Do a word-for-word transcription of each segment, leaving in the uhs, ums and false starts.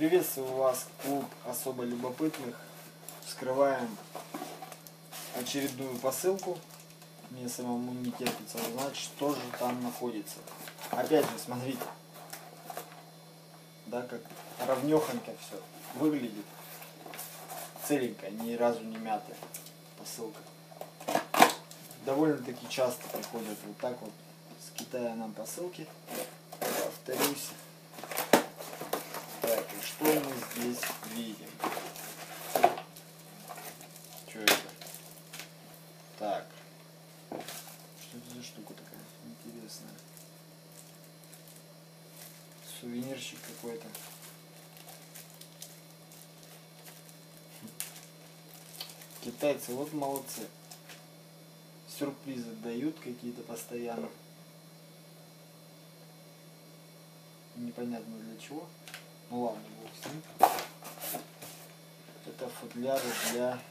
Приветствую вас, клуб особо любопытных. Вскрываем очередную посылку. Мне самому не терпится узнать, что же там находится. Опять же, смотрите, да, как ровнёхонько все выглядит. Целенькая, ни разу не мятая посылка. Довольно-таки часто приходят вот так вот с Китая нам посылки. Повторюсь. Так, и что мы здесь видим? Что это? Так. Что это за штука такая интересная? Сувенирчик какой-то. Китайцы вот молодцы. Сюрпризы дают какие-то постоянно. Непонятно для чего. Ну ладно, бог с ним. Это футляры для...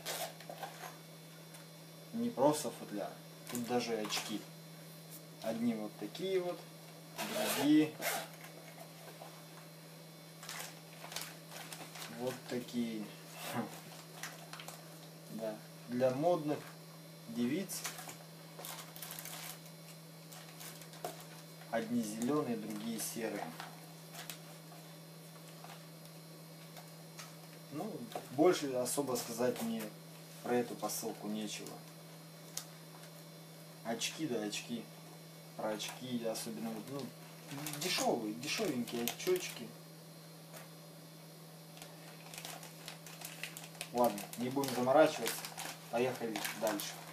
Не просто футляр. Тут даже очки. Одни вот такие вот. Другие. Вот такие. Да. Для модных девиц. Одни зеленые, другие серые. Ну, больше особо сказать мне про эту посылку нечего. Очки, да, очки. Про очки особенно, ну, дешевые, дешевенькие очечки. Ладно, не будем заморачиваться. Поехали дальше.